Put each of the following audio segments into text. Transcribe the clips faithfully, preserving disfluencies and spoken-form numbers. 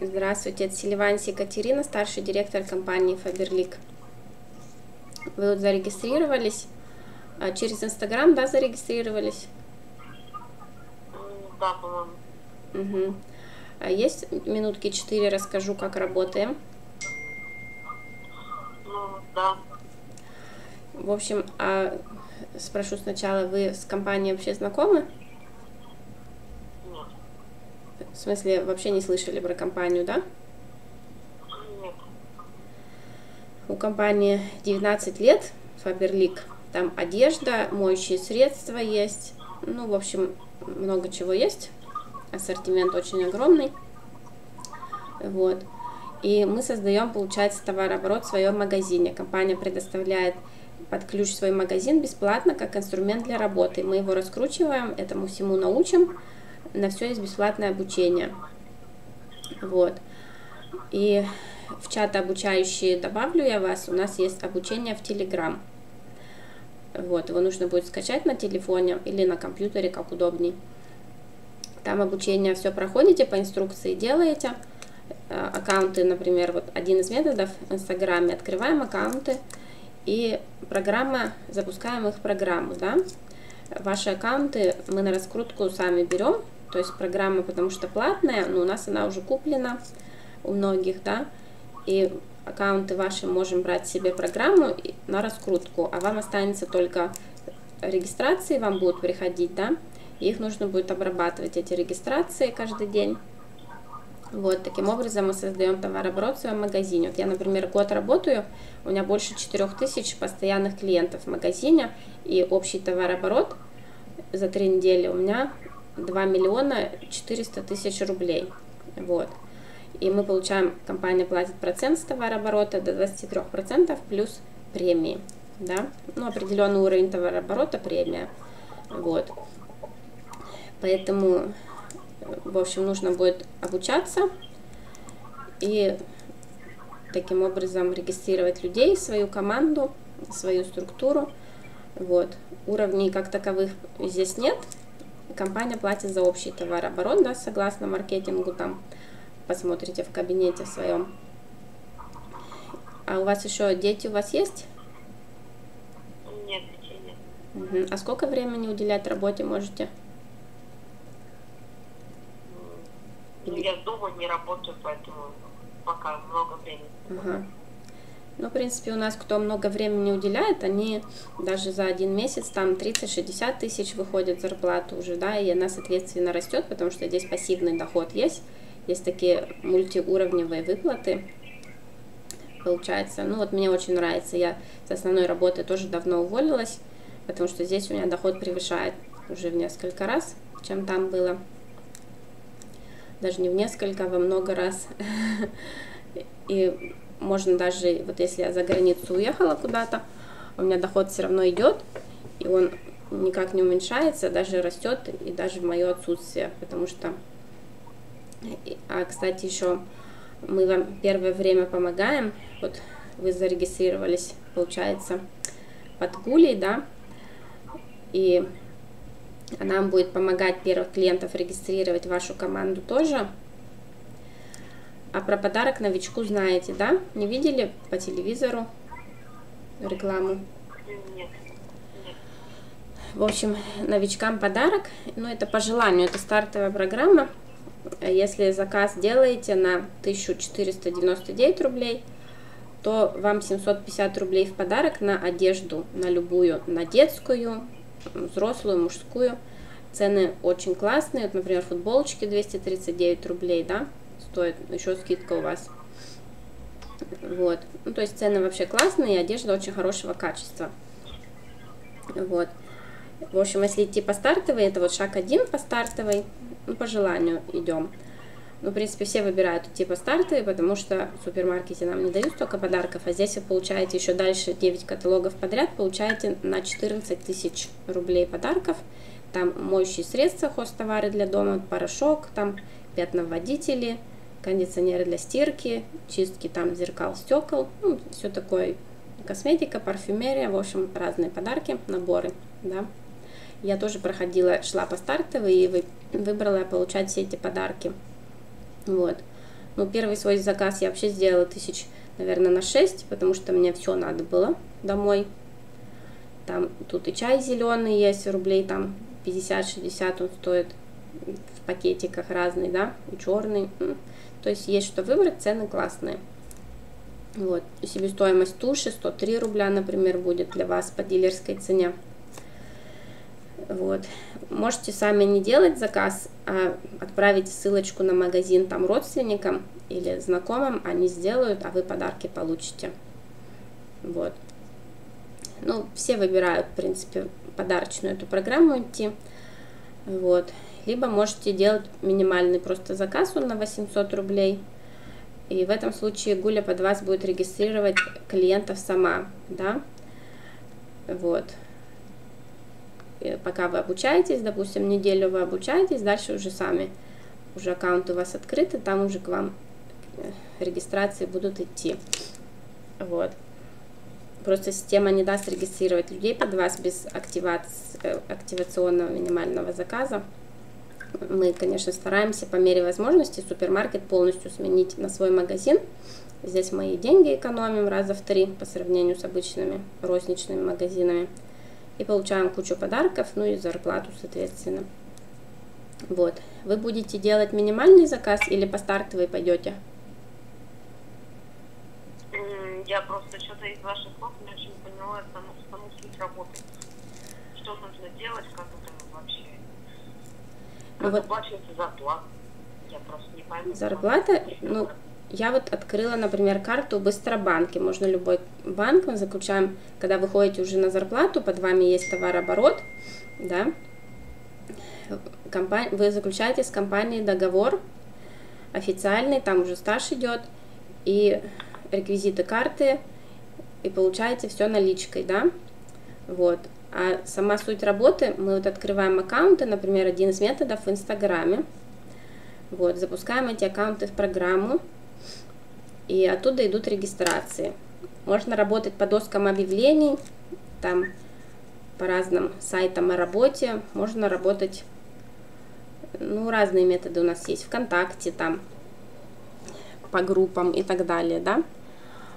Здравствуйте, это Силиванец Екатерина, старший директор компании Faberlic. Вы вот зарегистрировались? А через Инстаграм, да, зарегистрировались? Да, по-моему. Угу. А есть минутки четыре, расскажу, как работаем. Ну, да. В общем, а спрошу сначала, вы с компанией вообще знакомы? Нет. В смысле, вообще не слышали про компанию, да? Нет. У компании девятнадцать лет, Faberlic. Там одежда, моющие средства есть. Ну, в общем, много чего есть. Ассортимент очень огромный. Вот. И мы создаем, получается, товарооборот в своем магазине. Компания предоставляет под ключ свой магазин бесплатно, как инструмент для работы. Мы его раскручиваем, этому всему научим. На все есть бесплатное обучение. Вот. И в чат обучающие добавлю я вас. У нас есть обучение в Telegram. Вот. Его нужно будет скачать на телефоне или на компьютере, как удобней. Там обучение все проходите, по инструкции делаете. Аккаунты, например, вот один из методов в Инстаграме. Открываем аккаунты и программа, запускаем их в программу, да. Ваши аккаунты мы на раскрутку сами берем, то есть программа, потому что платная, но у нас она уже куплена у многих, да. И аккаунты ваши можем брать себе программу на раскрутку, а вам останется только регистрации, вам будут приходить, да. Их нужно будет обрабатывать, эти регистрации, каждый день. Вот, таким образом мы создаем товарооборот в своем магазине. Вот я, например, год работаю, у меня больше четырёх тысяч постоянных клиентов в магазине, и общий товарооборот за три недели у меня два миллиона четыреста тысяч рублей. Вот. И мы получаем, компания платит процент с товарооборота до двадцати трёх процентов плюс премии. Да? Ну, определенный уровень товарооборота, премия. Вот. Поэтому, в общем, нужно будет обучаться и таким образом регистрировать людей, свою команду, свою структуру. Вот. Уровней как таковых здесь нет. Компания платит за общий товарооборот, да, согласно маркетингу, там посмотрите в кабинете своем. А у вас еще дети у вас есть? Нет, детей нет. Угу. А сколько времени уделять работе можете? Я дома не работаю, поэтому пока много времени. Ага. Ну, в принципе, у нас кто много времени уделяет, они даже за один месяц там тридцать-шестьдесят тысяч выходит зарплату уже, да, и она, соответственно, растет, потому что здесь пассивный доход есть, есть такие мультиуровневые выплаты, получается. Ну, вот мне очень нравится, я с основной работы тоже давно уволилась, потому что здесь у меня доход превышает уже в несколько раз, чем там было. Даже не в несколько, а во много раз. И можно даже, вот если я за границу уехала куда-то, у меня доход все равно идет, и он никак не уменьшается, даже растет, и даже в мое отсутствие. Потому что, а, кстати, еще мы вам первое время помогаем. Вот вы зарегистрировались, получается, под Гулей, да, и... Она будет помогать первых клиентов регистрировать, вашу команду тоже. А про подарок новичку знаете, да? Не видели по телевизору рекламу? Нет. В общем, новичкам подарок. Ну, это по желанию, это стартовая программа. Если заказ делаете на тысячу четыреста девяносто девять рублей, то вам семьсот пятьдесят рублей в подарок на одежду, на любую, на детскую, взрослую, мужскую. Цены очень классные. Вот, например, футболочки двести тридцать девять рублей, да, стоит. Еще скидка у вас. Вот. Ну, то есть цены вообще классные, и одежда очень хорошего качества. Вот. В общем, если идти по стартовой, это вот шаг один по стартовой, ну, по желанию идем. Ну, в принципе, все выбирают идти по стартовой, потому что в супермаркете нам не дают столько подарков, а здесь вы получаете еще дальше девять каталогов подряд, получаете на четырнадцать тысяч рублей подарков. Там моющие средства, хозтовары для дома, порошок, там пятновыводители, кондиционеры для стирки, чистки там зеркал, стекол, ну, все такое, косметика, парфюмерия, в общем, разные подарки, наборы, да. Я тоже проходила, шла по стартовой и выбрала получать все эти подарки. Вот. Ну, первый свой заказ я вообще сделала тысяч, наверное, на шесть, потому что мне все надо было домой. Там тут и чай зеленый есть, рублей там пятьдесят-шестьдесят он стоит в пакетиках разный, да, и черный. То есть есть что выбрать, цены классные. Вот, себестоимость туши сто три рубля, например, будет для вас по дилерской цене. Вот, можете сами не делать заказ, а отправить ссылочку на магазин там родственникам или знакомым, они сделают, а вы подарки получите. Вот, ну, все выбирают, в принципе, подарочную эту программу идти. Вот, либо можете делать минимальный просто заказ, он на восемьсот рублей. И в этом случае Гуля под вас будет регистрировать клиентов сама, да, вот. И пока вы обучаетесь, допустим, неделю вы обучаетесь, дальше уже сами, уже аккаунт у вас открыт, и там уже к вам регистрации будут идти, вот. Просто система не даст регистрировать людей под вас без активации, активационного минимального заказа. Мы, конечно, стараемся по мере возможности супермаркет полностью сменить на свой магазин. Здесь мои деньги экономим раза в три по сравнению с обычными розничными магазинами. И получаем кучу подарков, ну и зарплату, соответственно. Вот. Вы будете делать минимальный заказ или по стартовой пойдете? Я просто что-то из ваших слов не очень поняла, потому что мы с ним работаем. Что нужно делать, как это вообще... Как вот. Оплачивается зарплата? Я просто не пойму. Зарплата? Ну, я вот открыла, например, карту Быстробанки. Можно любой банк. Мы заключаем, когда вы ходите уже на зарплату, под вами есть товарооборот, да? Компания, вы заключаете с компанией договор официальный, там уже стаж идет, и реквизиты карты, и получаете все наличкой, да? Вот. А сама суть работы, мы вот открываем аккаунты, например, один из методов в Инстаграме, вот, запускаем эти аккаунты в программу, и оттуда идут регистрации. Можно работать по доскам объявлений, там по разным сайтам о работе, можно работать, ну, разные методы у нас есть, ВКонтакте, там, по группам и так далее, да,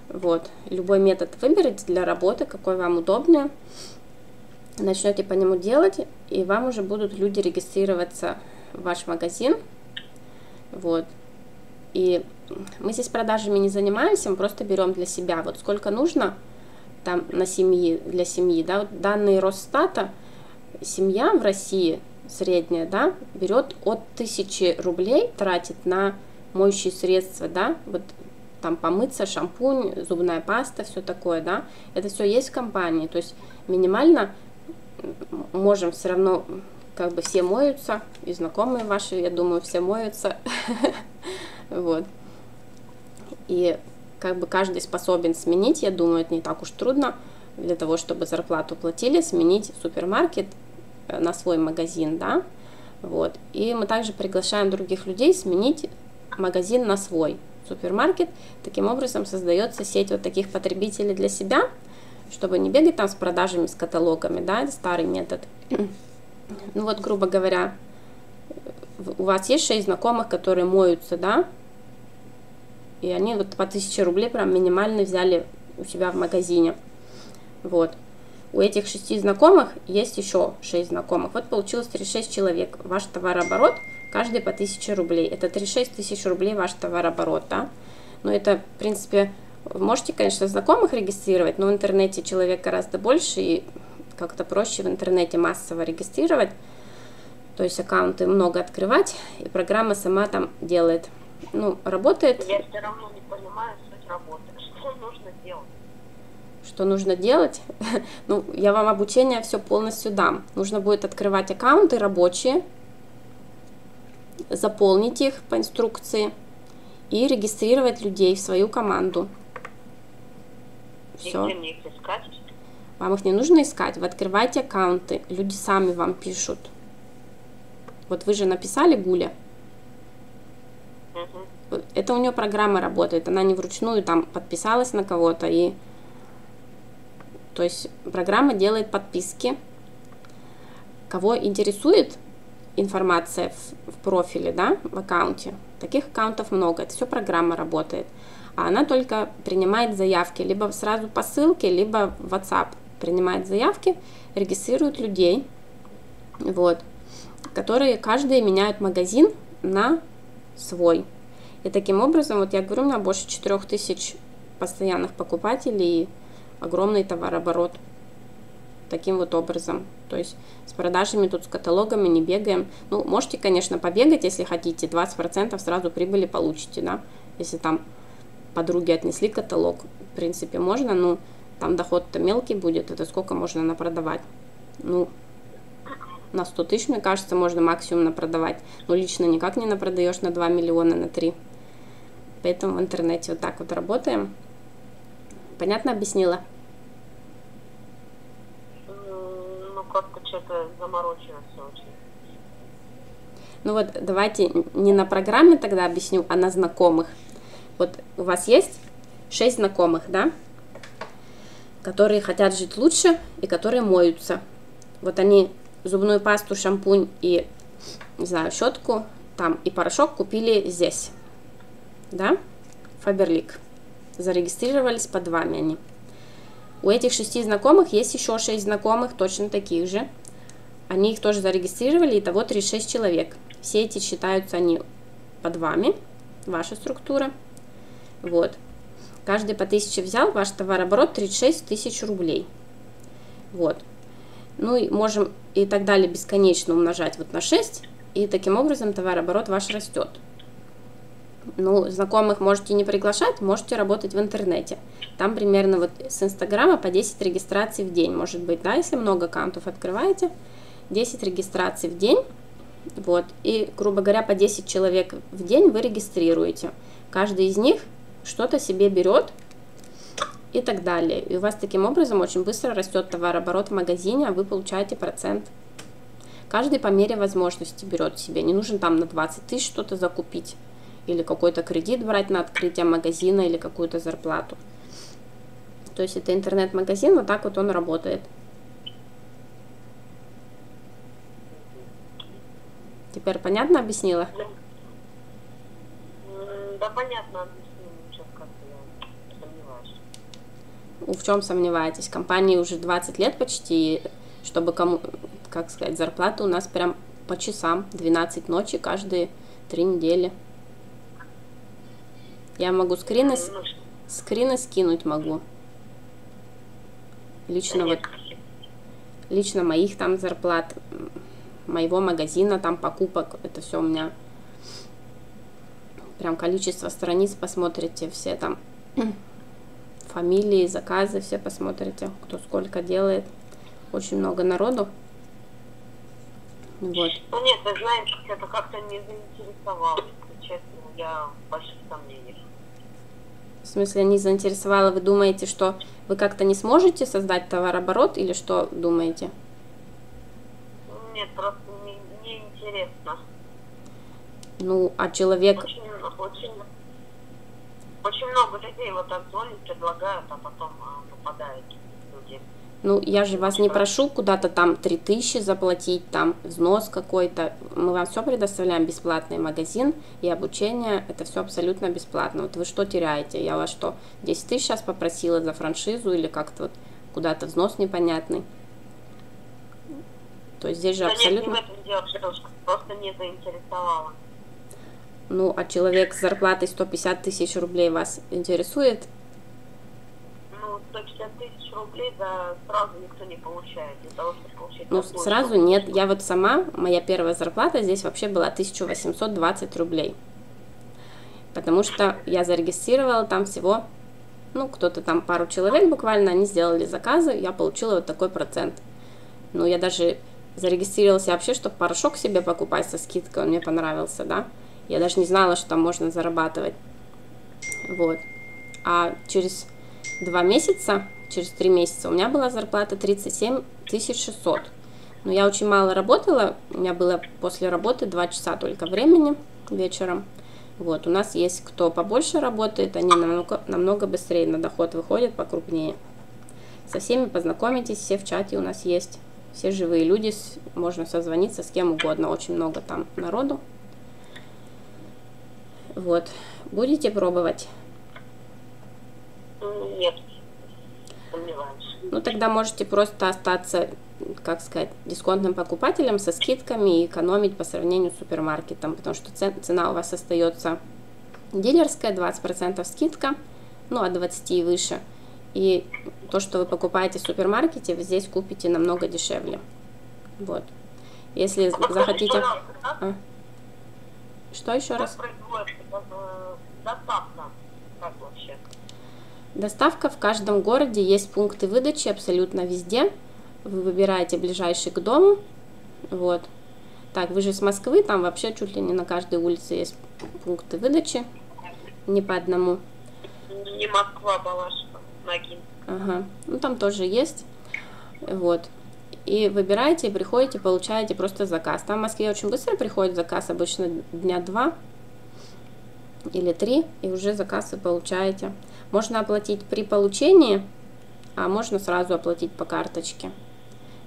вот, любой метод выберите для работы, какой вам удобнее. Начнете по нему делать, и вам уже будут люди регистрироваться в ваш магазин. Вот. И мы здесь продажами не занимаемся, мы просто берем для себя, вот сколько нужно там на семьи, для семьи. Да? Вот данные Росстата, семья в России средняя, да, берет от тысячи рублей, тратит на моющие средства, да, вот там помыться, шампунь, зубная паста, все такое, да, это все есть в компании, то есть минимально можем все равно, как бы все моются, и знакомые ваши, я думаю, все моются, вот, и как бы каждый способен сменить, я думаю, это не так уж трудно, для того, чтобы зарплату платили, сменить супермаркет на свой магазин, да, вот, и мы также приглашаем других людей сменить магазин на свой супермаркет, таким образом создается сеть вот таких потребителей для себя, чтобы не бегать там с продажами, с каталогами, да, это старый метод. Ну вот, грубо говоря, у вас есть шесть знакомых, которые моются, да, и они вот по тысяче рублей прям минимально взяли у себя в магазине, вот. У этих шести знакомых есть еще шесть знакомых, вот получилось тридцать шесть человек, ваш товарооборот, каждый по тысяче рублей, это тридцать шесть тысяч рублей ваш товарооборот, да, но это, в принципе, можете, конечно, знакомых регистрировать, но в интернете человек гораздо больше, и как-то проще в интернете массово регистрировать, то есть аккаунты много открывать, и программа сама там делает, ну, работает. Я все равно не понимаю суть работы, что нужно делать. Что нужно делать? Ну, я вам обучение все полностью дам. Нужно будет открывать аккаунты рабочие, заполнить их по инструкции и регистрировать людей в свою команду. Все. Где мне их искать? Вам их не нужно искать. Вы открываете аккаунты, люди сами вам пишут. Вот вы же написали Гуля. Угу. Это у нее программа работает, она не вручную там подписалась на кого-то и... То есть программа делает подписки. Кого интересует, информация в, в профиле, да, в аккаунте. Таких аккаунтов много, это все программа работает. А она только принимает заявки, либо сразу по ссылке, либо в WhatsApp. Принимает заявки, регистрирует людей, вот, которые каждый меняют магазин на свой. И таким образом, вот я говорю, у меня больше четырёх тысяч постоянных покупателей и огромный товарооборот. Таким вот образом. То есть с продажами тут, с каталогами не бегаем. Ну, можете, конечно, побегать, если хотите. двадцать процентов сразу прибыли получите, да. Если там подруги отнесли каталог, в принципе, можно. Ну, там доход-то мелкий будет. Это сколько можно напродавать? Ну, на сто тысяч, мне кажется, можно максимум напродавать. Но лично никак не напродаешь на два миллиона, на три. Поэтому в интернете вот так вот работаем. Понятно объяснила? Как-то что-то заморочилось очень. Ну вот, давайте не на программе тогда объясню, а на знакомых. Вот у вас есть шесть знакомых, да, которые хотят жить лучше и которые моются. Вот они зубную пасту, шампунь и, не знаю, щетку там и порошок купили здесь, да, Faberlic. Зарегистрировались, под вами они. У этих шести знакомых есть еще шесть знакомых, точно таких же. Они их тоже зарегистрировали, итого тридцать шесть человек. Все эти считаются они под вами, ваша структура. Вот. Каждый по тысяче взял, ваш товарооборот тридцать шесть тысяч рублей. Вот. Ну и можем и так далее бесконечно умножать вот на шесть, и таким образом товарооборот ваш растет. Ну, знакомых можете не приглашать, можете работать в интернете. Там примерно вот с Инстаграма по десять регистраций в день, может быть, да, если много аккаунтов открываете, десять регистраций в день, вот, и, грубо говоря, по десять человек в день вы регистрируете. Каждый из них что-то себе берет и так далее. И у вас таким образом очень быстро растет товарооборот в магазине, а вы получаете процент. Каждый по мере возможности берет себе, не нужно там на двадцать тысяч что-то закупить. Или какой-то кредит брать на открытие магазина, или какую-то зарплату. То есть это интернет-магазин, вот так вот он работает. Теперь понятно объяснила? Да, понятно объяснила, сейчас как-то я сомневаюсь. В чем сомневаетесь? Компании уже двадцать лет почти, чтобы кому, как сказать, зарплата у нас прям по часам, двенадцать ночи каждые три недели. Я могу скрины, скрины скинуть могу. Лично вот, лично моих там зарплат, моего магазина, там покупок, это все у меня. Прям количество страниц посмотрите, все там фамилии, заказы, все посмотрите, кто сколько делает. Очень много народу. Вот. Ну нет, вы знаете, это как-то не заинтересовало, честно, я в больших сомнениях. В смысле, не заинтересовало? Вы думаете, что вы как-то не сможете создать товарооборот или что думаете? Нет, просто не, не интересно. Ну, а человек... Очень, очень, очень много людей вот отзвонят, предлагают, а потом попадают люди. Ну, я же вас не прошу куда-то там три тысячи заплатить, там взнос какой-то. Мы вам все предоставляем, бесплатный магазин и обучение, это все абсолютно бесплатно. Вот вы что теряете? Я вас что, десять тысяч сейчас попросила за франшизу или как-то вот куда-то взнос непонятный? То есть здесь же абсолютно... Просто не заинтересовала. Ну, а человек с зарплатой сто пятьдесят тысяч рублей вас интересует? Ну, сто пятьдесят тысяч рублей, да, сразу никто не получает. Для того, чтобы получить ну, такую, сразу чтобы... нет. Я вот сама, моя первая зарплата здесь вообще была тысяча восемьсот двадцать рублей. Потому что я зарегистрировала там всего, ну, кто-то там пару человек буквально, они сделали заказы, я получила вот такой процент. Ну, я даже зарегистрировалась вообще, чтобы порошок себе покупать со скидкой, он мне понравился, да. Я даже не знала, что там можно зарабатывать. Вот. А через... Два месяца, через три месяца у меня была зарплата тридцать семь тысяч шестьсот. Но я очень мало работала, у меня было после работы два часа только времени вечером. Вот, у нас есть кто побольше работает, они намного, намного быстрее на доход выходят, покрупнее. Со всеми познакомитесь, все в чате у нас есть. все живые люди, можно созвониться с кем угодно, очень много там народу. Вот, будете пробовать? Нет, сомневаюсь. Ну тогда можете просто остаться, как сказать, дисконтным покупателем со скидками и экономить по сравнению с супермаркетом, потому что цена у вас остается дилерская, двадцать процентов скидка, ну от двадцати и выше. И то, что вы покупаете в супермаркете, вы здесь купите намного дешевле. Вот. Если а захотите... Что, а? Что еще как раз? Доставка. Как вообще? Доставка в каждом городе, есть пункты выдачи абсолютно везде. Вы выбираете ближайший к дому. Вот. Так, вы же с Москвы, там вообще чуть ли не на каждой улице есть пункты выдачи. Не по одному. Не Москва, Балашка. Маги. Ага, ну там тоже есть, вот, и выбираете, и приходите, получаете просто заказ. Там в Москве очень быстро приходит заказ, обычно дня два или три, и уже заказ вы получаете. Можно оплатить при получении, а можно сразу оплатить по карточке.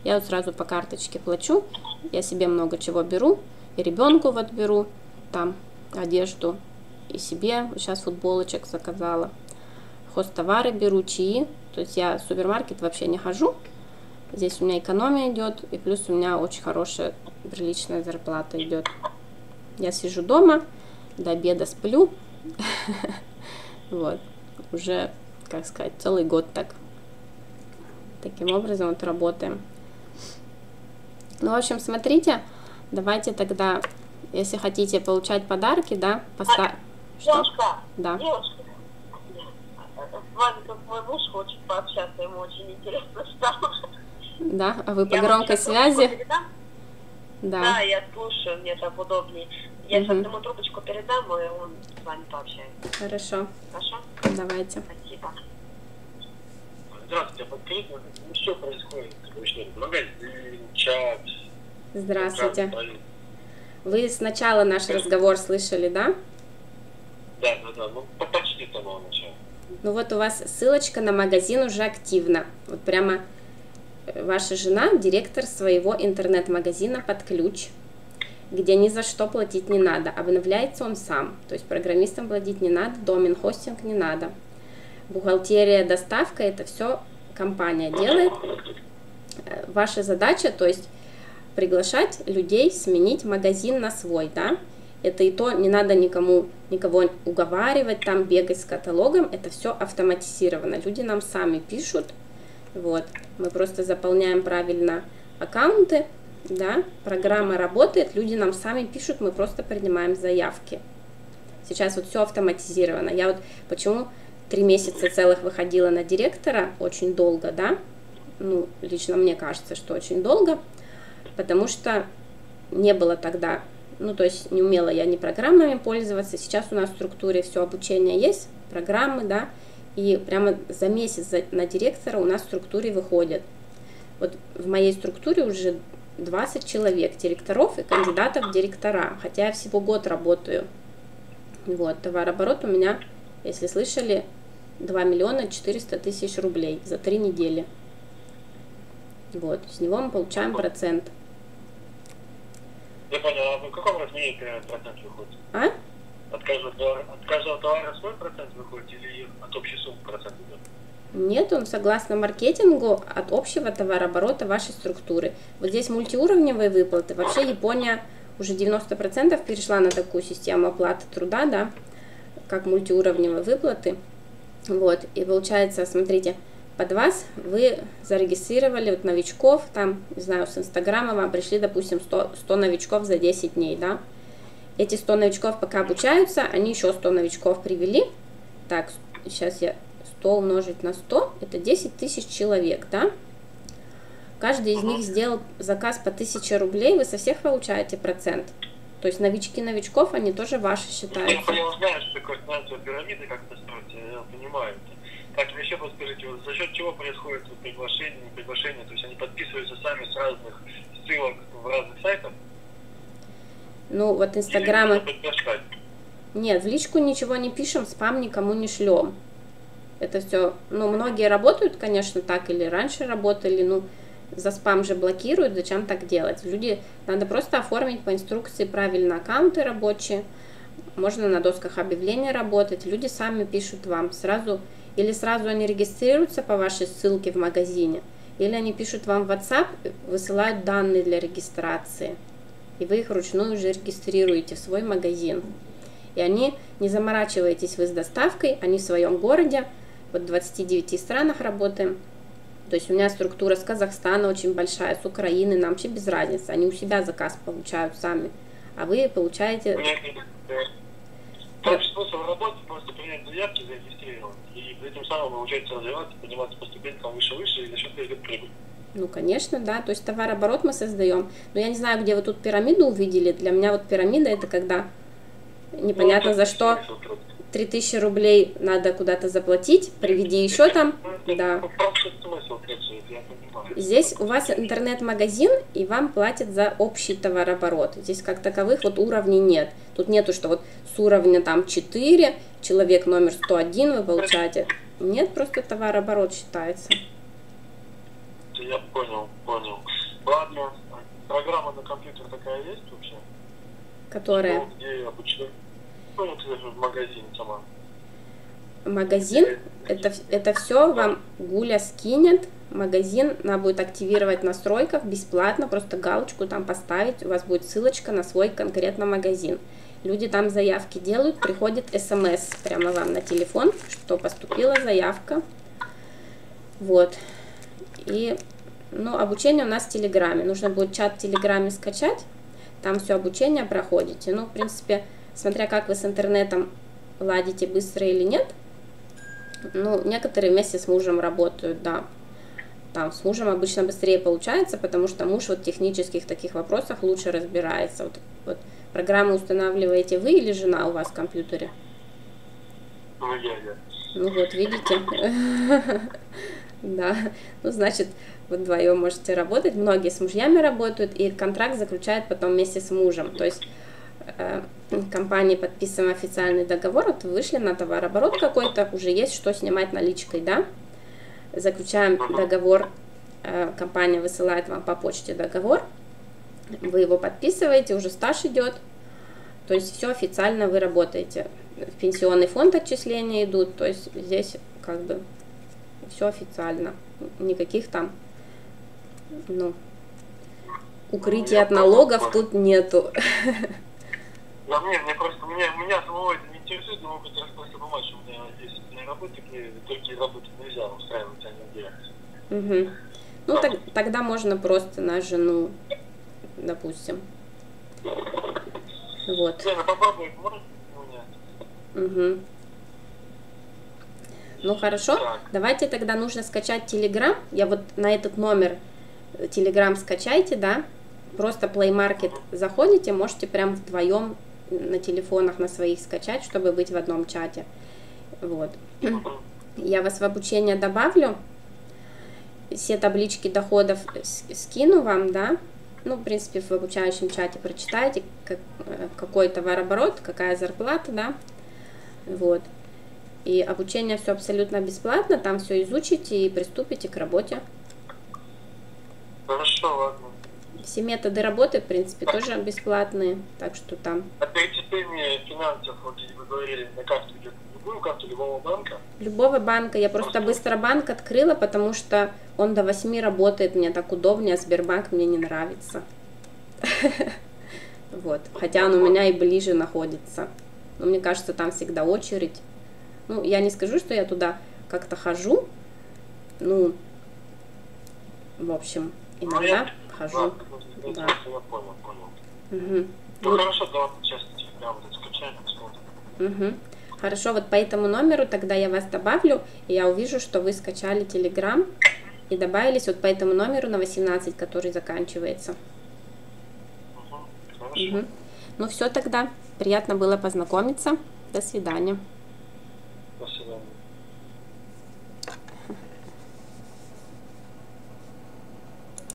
Я вот сразу по карточке плачу, я себе много чего беру, и ребенку вот беру, там, одежду, и себе, сейчас футболочек заказала. Хозтовары беру, чаи, то есть я в супермаркет вообще не хожу, здесь у меня экономия идет, и плюс у меня очень хорошая, приличная зарплата идет. Я сижу дома, до обеда сплю, вот, уже, как сказать, целый год так, таким образом вот работаем. Ну, в общем, смотрите, давайте тогда, если хотите получать подарки, да, поставьте. Да. С вами тут мой муж хочет пообщаться, ему очень интересно стало. Да, а вы по я громкой связи? Передам? Да. Да, я слушаю, мне так удобнее. Я угу. сейчас ему трубочку передам, и он с вами пообщается. Хорошо. Хорошо? Давайте. Спасибо. Здравствуйте, подскажите, что происходит? Магазин, чат. Здравствуйте. Вы сначала наш разговор слышали, да? Да, да, да, ну почти с самого начала. Ну вот у вас ссылочка на магазин уже активна. Вот прямо ваша жена директор своего интернет-магазина под ключ, где ни за что платить не надо. Обновляется он сам. То есть программистам платить не надо, домен, хостинг не надо. Бухгалтерия, доставка, это все компания делает. Ваша задача, то есть приглашать людей сменить магазин на свой, да? Это и то, не надо никому, никого уговаривать, там бегать с каталогом, это все автоматизировано. Люди нам сами пишут, вот, мы просто заполняем правильно аккаунты, да, программа работает, люди нам сами пишут, мы просто принимаем заявки. Сейчас вот все автоматизировано. Я вот почему три месяца целых выходила на директора, очень долго, да, ну, лично мне кажется, что очень долго, потому что не было тогда... Ну, то есть не умела я ни программами пользоваться. Сейчас у нас в структуре все обучение есть, программы, да, и прямо за месяц на директора у нас в структуре выходит. Вот в моей структуре уже двадцать человек, директоров и кандидатов в директора, хотя я всего год работаю. Вот, товарооборот у меня, если слышали, два миллиона четыреста тысяч рублей за три недели. Вот, с него мы получаем процент. Я понял, а в каком размере процент выходит? А? От каждого, от каждого товара свой процент выходит или от общей суммы процент идет? Нет, он согласно маркетингу от общего товарооборота вашей структуры. Вот здесь мультиуровневые выплаты. Вообще Япония уже девяносто процентов перешла на такую систему оплаты труда, да, как мультиуровневые выплаты. Вот, и получается, смотрите, под вас вы зарегистрировали вот новичков, там, не знаю, с Инстаграма вам пришли, допустим, сто, сто новичков за десять дней, да. Эти сто новичков пока обучаются, они еще сто новичков привели. Так, сейчас я сто умножить на сто, это десять тысяч человек, да. Каждый из них сделал заказ по тысяче рублей, вы со всех получаете процент. То есть новички новичков, они тоже ваши считаются. Я знаю, что такое финансовая пирамида, как это строить, я понимаю. Так, еще подскажите, вот за счет чего происходит приглашение, не приглашение, то есть они подписываются сами с разных ссылок в разных сайтах? Ну, вот Инстаграмы... Нет, в личку ничего не пишем, спам никому не шлем. Это все, ну, многие работают, конечно, так, или раньше работали, ну, За спам же блокируют, зачем так делать? Люди, надо просто оформить по инструкции правильно аккаунты рабочие. Можно на досках объявления работать. Люди сами пишут вам сразу. Или сразу они регистрируются по вашей ссылке в магазине. Или они пишут вам в WhatsApp, высылают данные для регистрации. И вы их вручную уже регистрируете в свой магазин. И они, не заморачиваетесь вы с доставкой, они в своем городе, вот в двадцати девяти странах работаем. То есть у меня структура с Казахстана очень большая, с Украины, нам вообще без разницы. Они у себя заказ получают сами, а вы получаете... Там способ работы просто принять заявки, зарегистрировать, и этим самым получается развиваться, подниматься по ступенькам выше-выше, и за счет этого идет прибыль. Ну, конечно, да, то есть товарооборот мы создаем. Но я не знаю, где вы тут пирамиду увидели. Для меня вот пирамида — это когда непонятно за что три тысячи рублей надо куда-то заплатить, приведи еще там, да. Здесь у вас интернет-магазин, и вам платят за общий товарооборот. Здесь как таковых вот уровней нет. Тут нету, что вот с уровня там четыре, человек номер сто один вы получаете. Нет, просто товарооборот считается. Я понял, понял. Ладно, программа на компьютер такая есть вообще? Которая? Ну, где я обучаю? Ну, вот в магазине сама. Магазин? Это, это все да. Вам Гуля скинет. Магазин она будет активировать в настройках бесплатно, просто галочку там поставить, у вас будет ссылочка на свой конкретно магазин. Люди там заявки делают, приходит смс прямо вам на телефон, что поступила заявка. Вот. И, ну, обучение у нас в Телеграме. Нужно будет чат в Телеграме скачать, там все обучение проходите. Ну, в принципе, смотря как вы с интернетом ладите, быстро или нет. Ну, некоторые вместе с мужем работают, да. Там с мужем обычно быстрее получается, потому что муж вот в технических таких вопросах лучше разбирается. Вот, вот программы устанавливаете вы или жена у вас в компьютере? Ну, я, я. Ну, вот, видите? Да, ну, значит, вы вдвоем можете работать. Многие с мужьями работают, и контракт заключают потом вместе с мужем. То есть э, компании подписываем официальный договор, вот вышли на товарооборот какой-то, уже есть что снимать наличкой, да? Заключаем договор, э, компания высылает вам по почте договор, вы его подписываете, уже стаж идет, то есть все официально вы работаете. В пенсионный фонд отчисления идут, то есть здесь как бы... Все официально, никаких там, ну, укрытий от налогов тут нету. Да, мне, мне просто, меня, меня самого это не интересует, но могут расплатить помочь, у меня здесь на работе, другие работы нельзя устраивать, а не делать. Угу. Ну, да. так, тогда можно просто на жену, допустим. Вот. Да, попробуй, может, у меня. Угу. Ну хорошо, так. Давайте тогда нужно скачать Telegram. Я вот на этот номер Telegram скачайте, да. Просто Play Market заходите, можете прям вдвоем на телефонах на своих скачать, чтобы быть в одном чате. Вот. Я вас в обучение добавлю. Все таблички доходов скину вам, да. Ну, в принципе, в обучающем чате прочитайте, как, какой товарооборот, какая зарплата, да. Вот. И обучение все абсолютно бесплатно, там все изучите и приступите к работе. Хорошо, ладно. Все методы работы, в принципе, тоже бесплатные, так что там... А перечисление финансов, вот вы говорили, на карту идет, любую карту любого банка? Любого банка, я просто быстро банк открыла, потому что он до восьми работает, мне так удобнее, а Сбербанк мне не нравится. Вот, хотя он у меня и ближе находится, но мне кажется, там всегда очередь. Ну, я не скажу, что я туда как-то хожу, ну, в общем, иногда хожу. Да. Угу. Ну, хорошо, да, участвуйте, да, вот это скачаем, посмотрим. Угу. Хорошо, вот по этому номеру тогда я вас добавлю, и я увижу, что вы скачали Telegram и добавились вот по этому номеру на восемнадцать, который заканчивается. Угу. Хорошо. Угу. Ну, все тогда, приятно было познакомиться, до свидания.